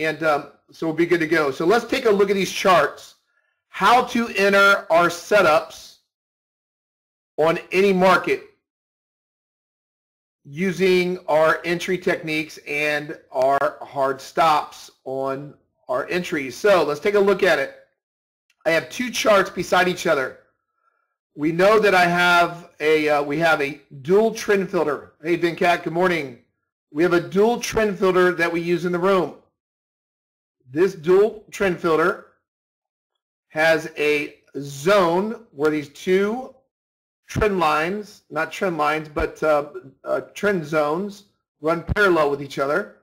And so we'll be good to go. So let's take a look at these charts, how to enter our setups on any market using our entry techniques and our hard stops on our entries. So let's take a look at it. I have two charts beside each other. We know that I have a we have a dual trend filter. Hey Venkat, good morning. We have a dual trend filter that we use in the room. This dual trend filter has a zone where these two trend lines, not trend lines, but trend zones run parallel with each other.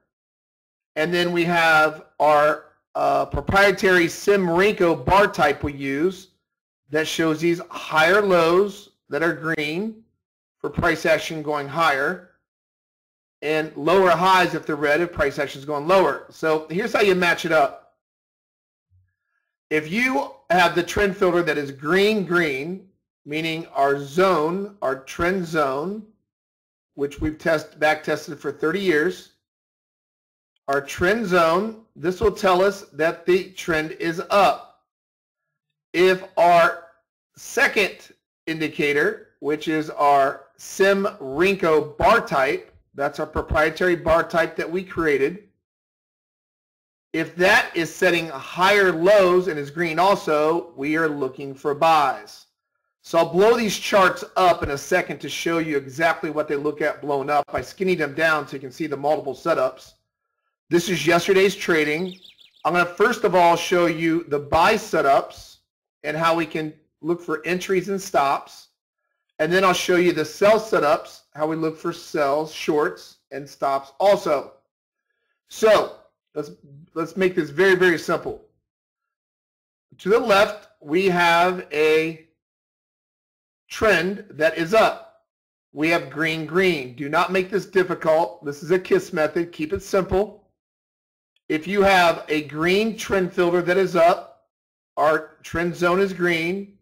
And then we have our proprietary SimRenko bar type we use that shows these higher lows that are green for price action going higher, and lower highs if they're red if price action is going lower. So here's how you match it up. If you have the trend filter that is green, green, meaning our zone, our trend zone, which we've back tested for 30 years, our trend zone, this will tell us that the trend is up. If our second indicator, which is our SimRenko bar type, that's our proprietary bar type that we created, if that is setting higher lows and is green also, we are looking for buys. So I'll blow these charts up in a second to show you exactly what they look at blown up. I skinnied them down so you can see the multiple setups. This is yesterday's trading. I'm going to first of all show you the buy setups and how we can look for entries and stops. And then I'll show you the sell setups, how we look for sells, shorts, and stops also. So let's make this very, very simple. To the left, we have a trend that is up. We have green, green. Do not make this difficult. This is a KISS method. Keep it simple. If you have a green trend filter that is up, our trend zone is green,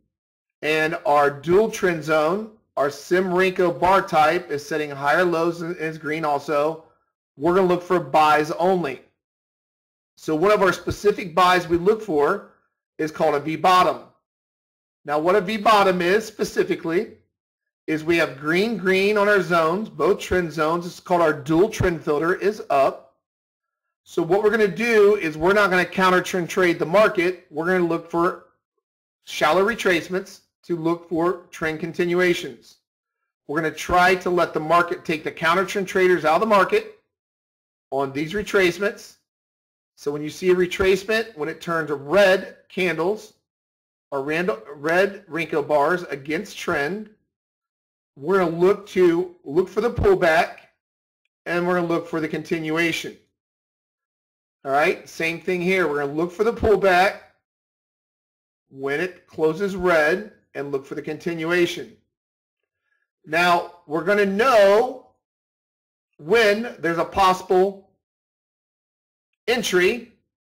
and our dual trend zone, our SimRenko bar type, is setting higher lows and is green also, we're going to look for buys only. So one of our specific buys we look for is called a V bottom. Now what a V bottom is specifically is we have green, green on our zones, both trend zones. It's called our dual trend filter is up. So what we're going to do is we're not going to counter trend trade the market. We're going to look for shallow retracements to look for trend continuations. We're going to try to let the market take the counter trend traders out of the market on these retracements. So when you see a retracement, when it turns red candles, our red Renko bars against trend, we're going to look for the pullback, and we're going to look for the continuation. All right, same thing here. We're going to look for the pullback when it closes red and look for the continuation. Now, we're going to know when there's a possible entry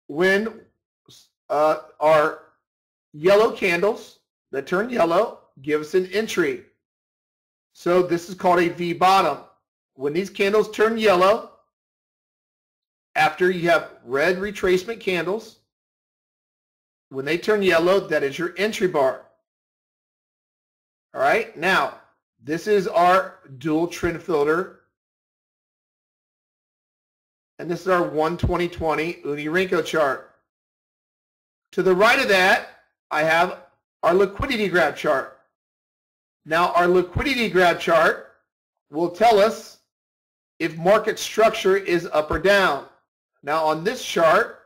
when our yellow candles that turn yellow give us an entry. So this is called a V bottom. When these candles turn yellow, after you have red retracement candles, when they turn yellow, that is your entry bar. All right, now this is our dual trend filter, and this is our 1/20/20 UniRenko chart. To the right of that, I have our liquidity grab chart. Now our liquidity grab chart will tell us if market structure is up or down. Now on this chart,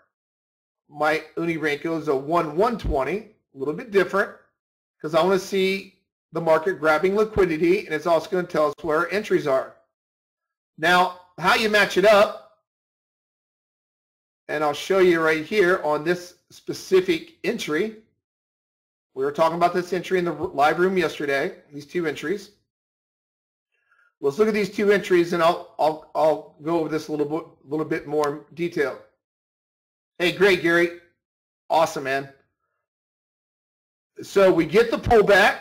my UniRenko is a 1/1/20, a little bit different because I want to see the market grabbing liquidity, and it's also going to tell us where our entries are. Now how you match it up, and I'll show you right here on this specific entry. We were talking about this entry in the live room yesterday, these two entries. Let's look at these two entries, and I'll go over this a little bit more detail. Hey, great, Gary. Awesome, man. So we get the pullback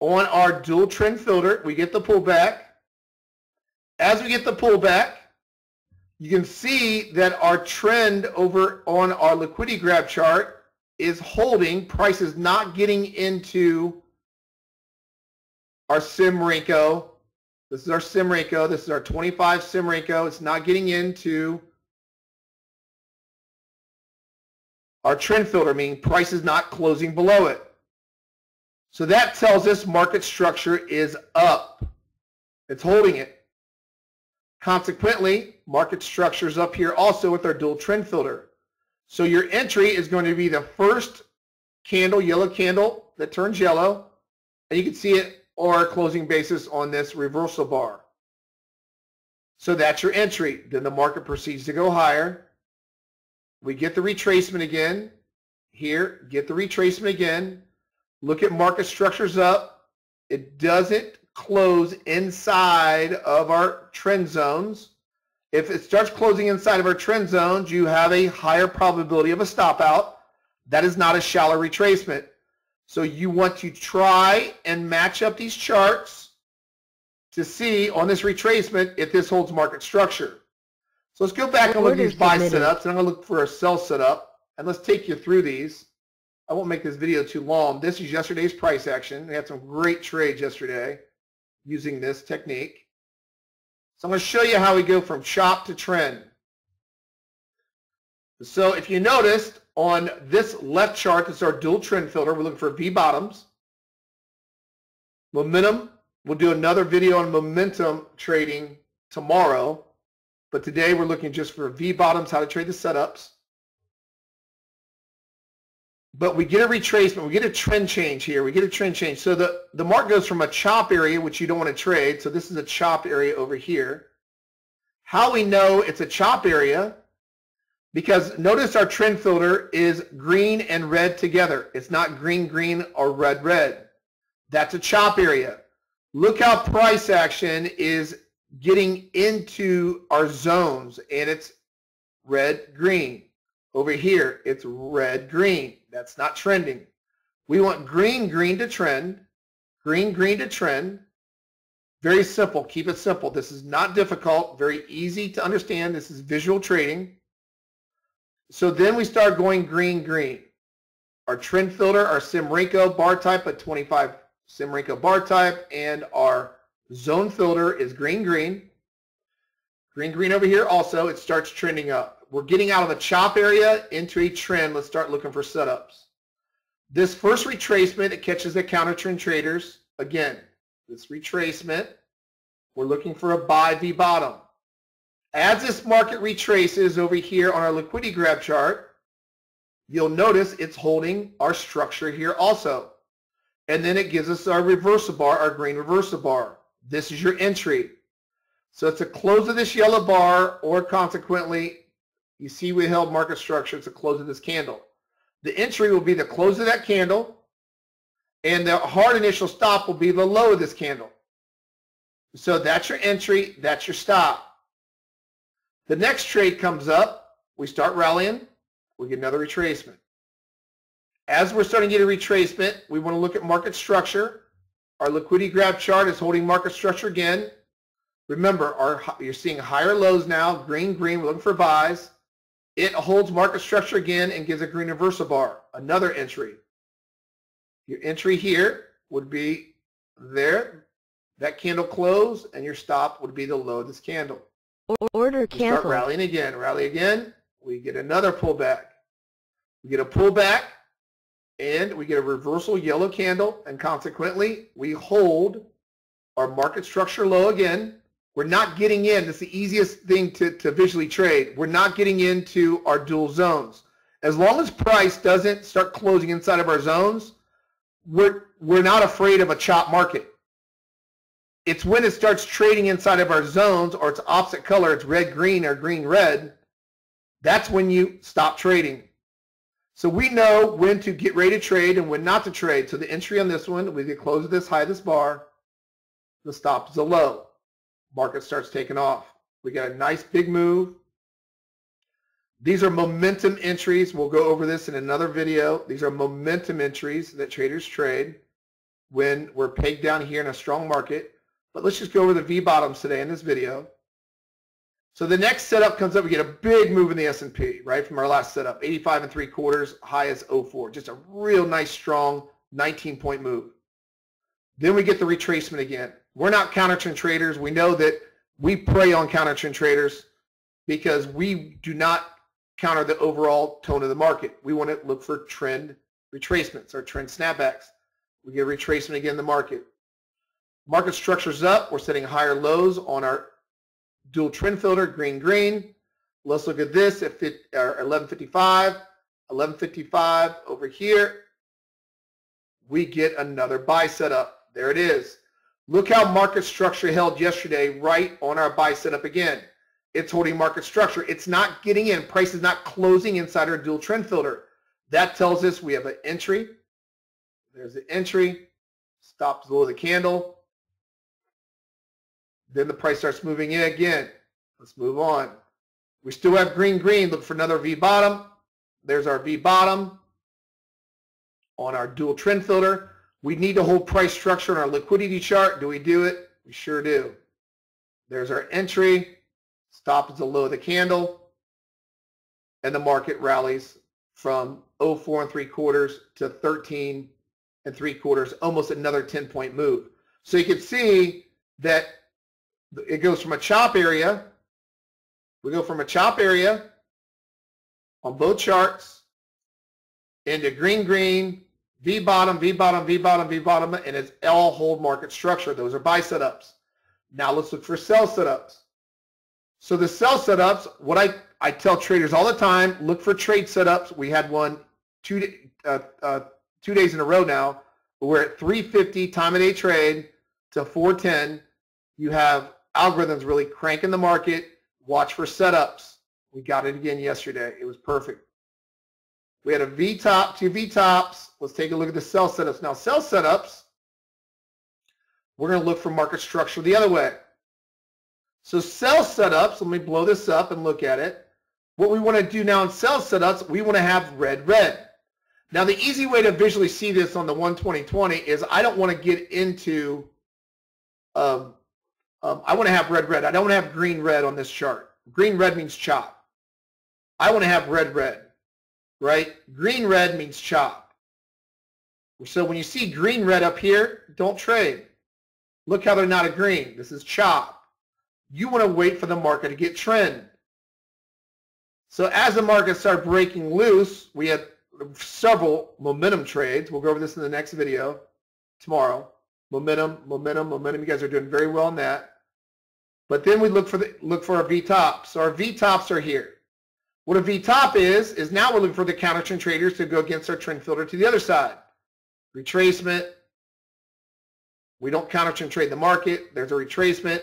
on our dual trend filter. We get the pullback. As we get the pullback, you can see that our trend over on our liquidity grab chart is holding. Price is not getting into our SimRenko. This is our SimRenko. This is our 25 SimRenko. It's not getting into our trend filter, meaning price is not closing below it. So that tells us market structure is up. It's holding it. Consequently, market structure is up here also with our dual trend filter. So your entry is going to be the first candle, yellow candle that turns yellow, and you can see it on our closing basis on this reversal bar. So that's your entry. Then the market proceeds to go higher. We get the retracement again. Here, get the retracement again. Look at market structures up. It doesn't close inside of our trend zones. If it starts closing inside of our trend zones, you have a higher probability of a stop out. That is not a shallow retracement. So you want to try and match up these charts to see on this retracement if this holds market structure. So let's go back and look at these buy setups, and I'm going to look for a sell setup, and let's take you through these. I won't make this video too long. This is yesterday's price action. We had some great trades yesterday using this technique. So I'm going to show you how we go from chop to trend. So if you noticed on this left chart, it's our dual trend filter. We're looking for V bottoms. Momentum. We'll do another video on momentum trading tomorrow. But today we're looking just for V bottoms, how to trade the setups. But we get a retracement, we get a trend change here, we get a trend change. So the mark goes from a chop area, which you don't want to trade, so this is a chop area over here. How we know it's a chop area, because notice our trend filter is green and red together. It's not green, green, or red, red. That's a chop area. Look how price action is getting into our zones, and it's red, green. Over here, it's red, green. That's not trending. We want green, green to trend. Green, green to trend. Very simple. Keep it simple. This is not difficult. Very easy to understand. This is visual trading. So then we start going green, green. Our trend filter, our SimRenko bar type, a 25 SimRenko bar type, and our zone filter is green, green. Green, green over here also. It starts trending up. We're getting out of a chop area into a trend. Let's start looking for setups. This first retracement, it catches the counter trend traders. Again, this retracement, we're looking for a buy V bottom. As this market retraces over here on our liquidity grab chart, you'll notice it's holding our structure here also. And then it gives us our reversal bar, our green reversal bar. This is your entry. So it's a close of this yellow bar, or consequently, you see we held market structure. It's the close of this candle. The entry will be the close of that candle, and the hard initial stop will be the low of this candle. So that's your entry. That's your stop. The next trade comes up. We start rallying. We get another retracement. As we're starting to get a retracement, we want to look at market structure. Our liquidity grab chart is holding market structure again. Remember, you're seeing higher lows now. Green, green. We're looking for buys. It holds market structure again and gives a green reversal bar, another entry. Your entry here would be there. That candle closed, and your stop would be the low of this candle. Order cancel. Start rallying again. Rally again. We get another pullback. We get a pullback, and we get a reversal yellow candle, and consequently, we hold our market structure low again. We're not getting in. That's the easiest thing to visually trade. We're not getting into our dual zones. As long as price doesn't start closing inside of our zones, we're not afraid of a chop market. It's when it starts trading inside of our zones, or it's opposite color, it's red-green or green-red, that's when you stop trading. So we know when to get ready to trade and when not to trade. So the entry on this one, we get close to this high, this bar, the stop is a low. Market starts taking off. We got a nice big move. These are momentum entries. We'll go over this in another video. These are momentum entries that traders trade when we're pegged down here in a strong market. But let's just go over the V bottoms today in this video. So the next setup comes up, we get a big move in the S&P, right, from our last setup, 85 3/4, high as 04. Just a real nice, strong 19-point move. Then we get the retracement again. We're not counter-trend traders. We know that we prey on counter-trend traders because we do not counter the overall tone of the market. We want to look for trend retracements or trend snapbacks. We get a retracement again in the market. Market structure's up. We're setting higher lows on our dual trend filter, green, green. Let's look at this at 1155 over here. We get another buy setup. There it is. Look how market structure held yesterday right on our buy setup again. It's holding market structure. It's not getting in. Price is not closing inside our dual trend filter. That tells us we have an entry. There's the entry. Stops below the candle. Then the price starts moving in again. Let's move on. We still have green, green. Look for another V bottom. There's our V bottom on our dual trend filter. We need to hold price structure on our liquidity chart. Do we do it? We sure do. There's our entry. Stop is below the candle. And the market rallies from 04 3/4 to 13 3/4, almost another 10-point move. So you can see that it goes from a chop area. We go from a chop area on both charts into green, green, V bottom, V bottom, V bottom, V bottom, and it's all hold market structure. Those are buy setups. Now let's look for sell setups. So the sell setups, what I tell traders all the time, look for trade setups. We had one 2 days in a row now. We're at 350 time of day trade to 410. You have algorithms really cranking the market. Watch for setups. We got it again yesterday. It was perfect. We had a V top, two V tops. Let's take a look at the sell setups. Now sell setups, we're going to look for market structure the other way. So sell setups, let me blow this up and look at it. What we want to do now in sell setups, we want to have red, red. Now the easy way to visually see this on the 1/20/20 is I don't want to get into, I want to have red, red. I don't want to have green, red on this chart. Green, red means chop. I want to have red, red. Right? Green, red means chop. So when you see green, red up here, don't trade. Look how they're not agreeing. This is chop. You want to wait for the market to get trend. So as the market starts breaking loose, we had several momentum trades. We'll go over this in the next video tomorrow. Momentum, momentum, momentum. You guys are doing very well in that. But then we look for our V tops. Our V tops are here. What a V-top is now we're looking for the counter-trend traders to go against our trend filter to the other side. Retracement. We don't counter-trend trade the market. There's a retracement.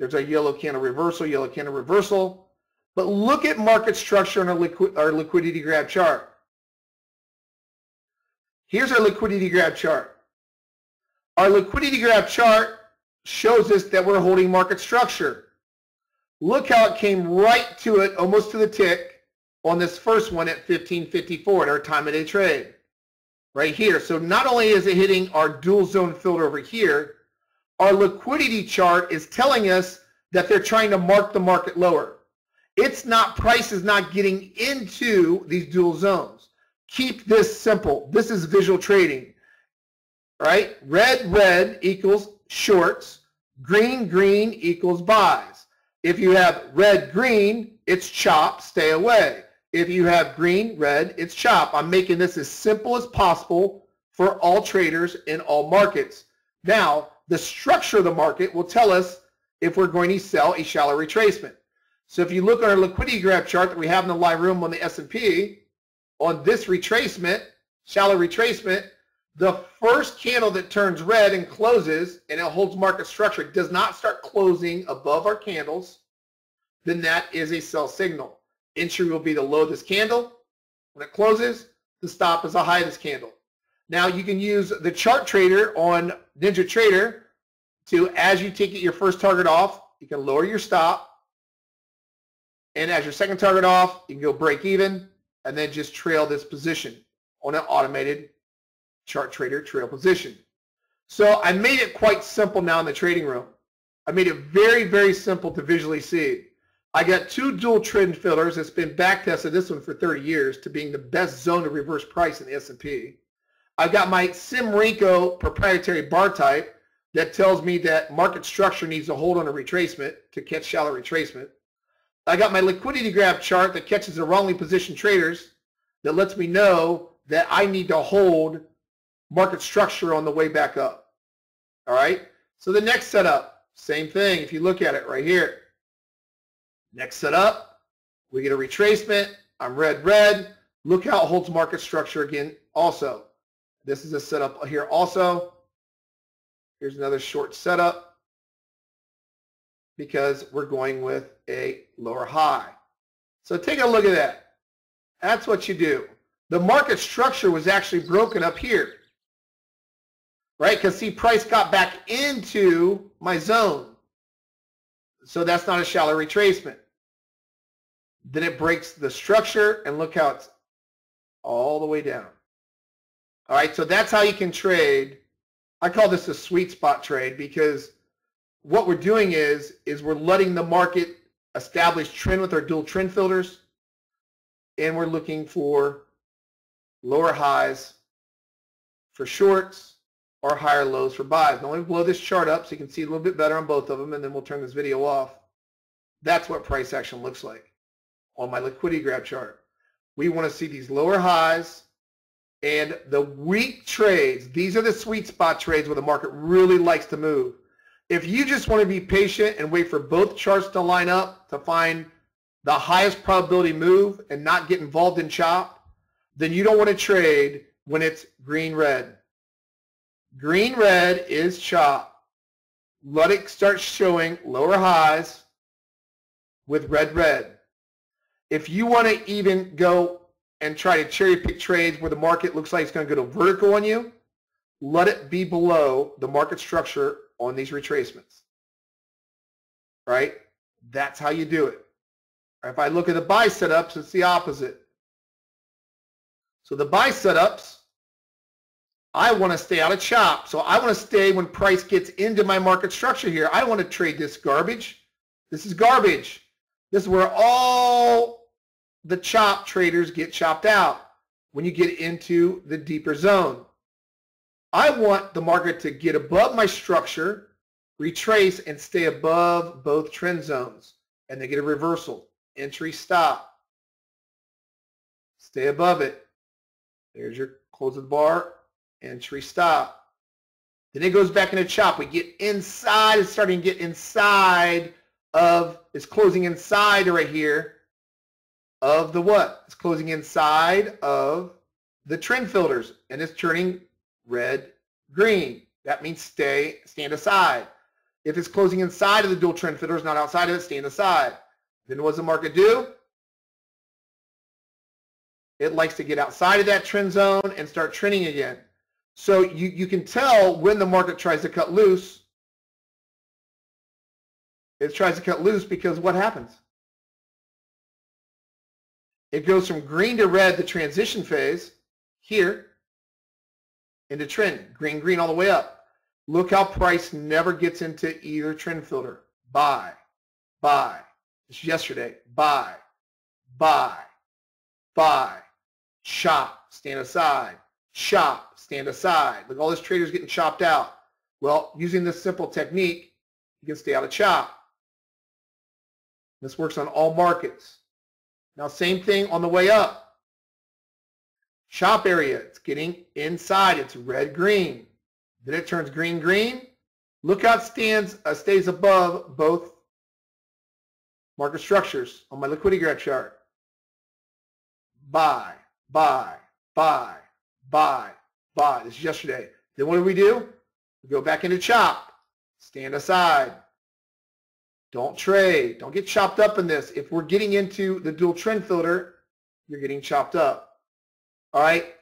There's a yellow candle reversal, yellow candle reversal. But look at market structure in our liquidity grab chart. Here's our liquidity grab chart. Our liquidity grab chart shows us that we're holding market structure. Look how it came right to it, almost to the tick, on this first one at 1554 at our time of day trade, right here. So not only is it hitting our dual zone filter over here, our liquidity chart is telling us that they're trying to mark the market lower. It's not, price is not getting into these dual zones. Keep this simple. This is visual trading, right? Red, red equals shorts. Green, green equals buys. If you have red, green, it's chop, stay away. If you have green, red, it's chop. I'm making this as simple as possible for all traders in all markets. Now, the structure of the market will tell us if we're going to sell a shallow retracement. So if you look at our liquidity graph chart that we have in the live room on the S&P, on this retracement, shallow retracement, the first candle that turns red and closes, and it holds market structure, does not start closing above our candles, then that is a sell signal. Entry will be the low of this candle. When it closes, the stop is the high of this candle. Now you can use the chart trader on NinjaTrader to, as you take your first target off, you can lower your stop. And as your second target off, you can go break even and then just trail this position on an automated chart trader trail position. So I made it quite simple now in the trading room. I made it very, very simple to visually see. I got two dual trend fillers. It's been back tested, this one for 30 years, to being the best zone to reverse price in the S&P. I've got my SimRenko proprietary bar type that tells me that market structure needs to hold on a retracement to catch shallow retracement. I got my liquidity grab chart that catches the wrongly positioned traders, that lets me know that I need to hold market structure on the way back up. All right? So the next setup, same thing if you look at it right here. Next setup, we get a retracement. I'm red, red. Look how it holds market structure again also. This is a setup here also. Here's another short setup because we're going with a lower high. So take a look at that. That's what you do. The market structure was actually broken up here, right? Because see, price got back into my zone. So that's not a shallow retracement. Then it breaks the structure, and look how it's all the way down. All right, so that's how you can trade. I call this a sweet spot trade because what we're doing is we're letting the market establish trend with our dual trend filters, and we're looking for lower highs for shorts or higher lows for buys. Now let me blow this chart up so you can see a little bit better on both of them, and then we'll turn this video off. That's what price action looks like on my liquidity grab chart. We want to see these lower highs and the weak trades. These are the sweet spot trades where the market really likes to move. If you just want to be patient and wait for both charts to line up to find the highest probability move and not get involved in chop, then you don't want to trade when it's green, red. Green, red is chop. Let it start showing lower highs with red, red. If you want to even go and try to cherry pick trades where the market looks like it's going to go to vertical on you, let it be below the market structure on these retracements. Right? That's how you do it. If I look at the buy setups, it's the opposite. So the buy setups, I want to stay out of chop. So I want to stay when price gets into my market structure here. I want to trade this garbage. This is garbage. This is where all the chop traders get chopped out when you get into the deeper zone. I want the market to get above my structure, retrace, and stay above both trend zones. And they get a reversal. Entry, stop. Stay above it. There's your close of the bar. Entry, stop. Then it goes back into chop. We get inside. It's starting to get inside of, it's closing inside right here of the what? It's closing inside of the trend filters, and it's turning red, green. That means stand aside. If it's closing inside of the dual trend filters, not outside of it, stand aside. Then what does the market do? It likes to get outside of that trend zone and start trending again. So you can tell when the market tries to cut loose. It tries to cut loose because what happens? It goes from green to red, the transition phase, here, into trend. Green, green all the way up. Look how price never gets into either trend filter. Buy, buy. It's yesterday. Buy, buy, buy. Chop, stand aside. Chop, stand aside. Look, all this trader's getting chopped out. Well, using this simple technique, you can stay out of chop. This works on all markets. Now, same thing on the way up. Chop area, it's getting inside. It's red-green. Then it turns green-green. Lookout stays above both market structures on my liquidity graph chart. Buy, buy, buy, buy, buy. This is yesterday. Then what do? We go back into chop. Stand aside. Don't trade. Don't get chopped up in this. If we're getting into the dual trend filter, you're getting chopped up. All right?